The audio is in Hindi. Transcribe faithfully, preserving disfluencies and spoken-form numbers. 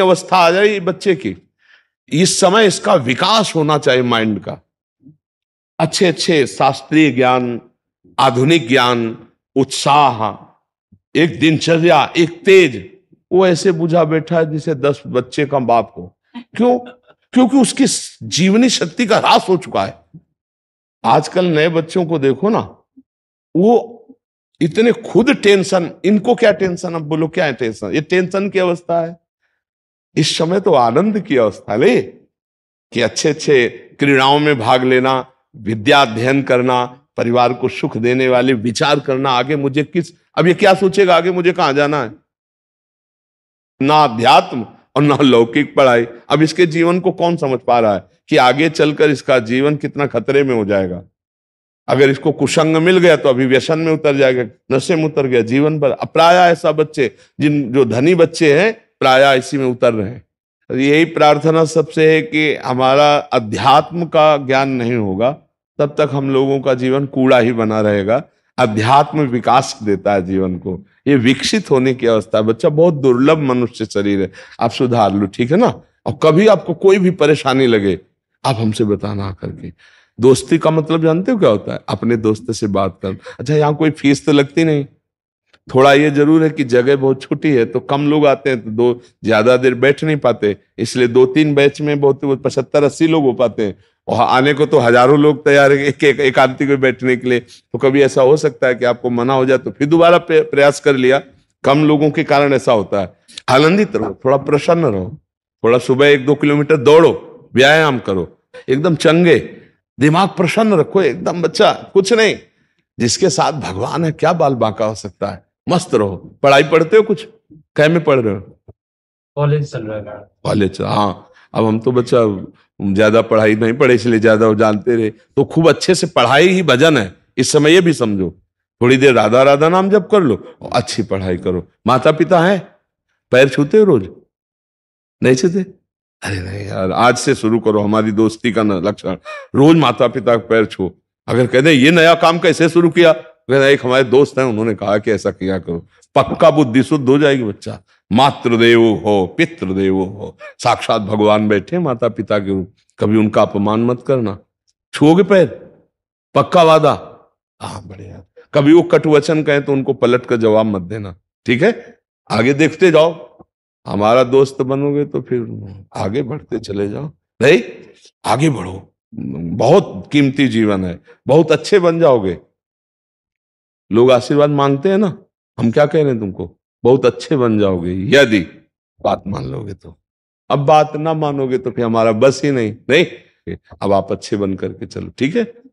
अवस्था आ जाए बच्चे की, इस समय इसका विकास होना चाहिए माइंड का। अच्छे अच्छे शास्त्रीय ज्ञान, आधुनिक ज्ञान, उत्साह, एक दिनचर्या, एक तेज। वो ऐसे बुझा बैठा है जिसे दस बच्चे का बाप को। क्यों? क्योंकि उसकी जीवनी शक्ति का ह्रास हो चुका है। आजकल नए बच्चों को देखो ना, वो इतने खुद टेंशन, इनको क्या टेंशन, अब बोलो क्या है टेंशन? ये टेंशन की अवस्था है। इस समय तो आनंद की अवस्था ले कि अच्छे अच्छे क्रीड़ाओं में भाग लेना, विद्या अध्ययन करना, परिवार को सुख देने वाले विचार करना। आगे मुझे किस, अब ये क्या सोचेगा आगे मुझे कहाँ जाना है? ना अध्यात्म और ना लौकिक पढ़ाई। अब इसके जीवन को कौन समझ पा रहा है कि आगे चलकर इसका जीवन कितना खतरे में हो जाएगा? अगर इसको कुसंग मिल गया तो अभी व्यसन में उतर जाएगा, नशे में उतर गया जीवन भर। प्रायः ऐसा बच्चे, जिन जो धनी बच्चे हैं, प्रायः इसी में उतर रहे हैं। तो यही प्रार्थना सबसे है कि हमारा अध्यात्म का ज्ञान नहीं होगा तब तक हम लोगों का जीवन कूड़ा ही बना रहेगा। अध्यात्म विकास देता है जीवन को, ये विकसित होने की अवस्था है। बच्चा बहुत दुर्लभ मनुष्य शरीर है, आप सुधार लो, ठीक है ना। और कभी आपको कोई भी परेशानी लगे आप हमसे बताना करके। दोस्ती का मतलब जानते हो क्या होता है? अपने दोस्त से बात कर। अच्छा, यहाँ कोई फीस तो लगती नहीं, थोड़ा ये जरूर है कि जगह बहुत छोटी है तो कम लोग आते हैं, तो दो ज्यादा देर बैठ नहीं पाते, इसलिए दो तीन बैच में बहुत पचहत्तर अस्सी लोग हो पाते हैं और आने को तो हजारों लोग तैयार है एक एकांति को बैठने के लिए। तो कभी ऐसा हो सकता है कि आपको मना हो जाए तो फिर दोबारा प्रयास कर लिया। कम लोगों के कारण ऐसा होता है। आनंदित रहो, थोड़ा प्रसन्न रहो, थोड़ा सुबह एक दो किलोमीटर दौड़ो, व्यायाम करो, एकदम चंगे, दिमाग प्रसन्न रखो एकदम। बच्चा कुछ नहीं, जिसके साथ भगवान है, क्या बाल बांका हो सकता है। मस्त रहो। पढ़ाई पढ़ते हो कुछ? कै में पढ़ रहे हो? कॉलेज चल रहा है। कॉलेज? हाँ, अब हम तो बच्चा ज्यादा पढ़ाई नहीं पढ़े इसलिए ज्यादा वो जानते रहे। तो खूब अच्छे से पढ़ाई ही भजन है। इस समय ये भी समझो, थोड़ी देर राधा राधा नाम जप कर लो और अच्छी पढ़ाई करो। माता पिता है, पैर छूते हो रोज? नहीं छूते? अरे नहीं यार, आज से शुरू करो हमारी दोस्ती का लक्षण, रोज माता पिता का पैर छू। अगर कहते हैं ये नया काम कैसे शुरू किया, एक हमारे दोस्त हैं उन्होंने कहा कि ऐसा किया करो, पक्का बुद्धि शुद्ध हो जाएगी। बच्चा मातृदेवो हो, पितृदेवो हो, साक्षात भगवान बैठे माता पिता के रूप। कभी उनका अपमान मत करना। छुओगे पैर? पक्का वादा? हाँ, बढ़िया। कभी वो कटुवचन कहें तो उनको पलट कर जवाब मत देना, ठीक है? आगे देखते जाओ, हमारा दोस्त बनोगे तो फिर आगे बढ़ते चले जाओ। नहीं, आगे बढ़ो, बहुत कीमती जीवन है, बहुत अच्छे बन जाओगे। लोग आशीर्वाद मांगते हैं ना, हम क्या कह रहे हैं तुमको? बहुत अच्छे बन जाओगे यदि बात मान लोगे तो। अब बात ना मानोगे तो फिर हमारा बस ही नहीं। नहीं, अब आप अच्छे बन करके चलो, ठीक है।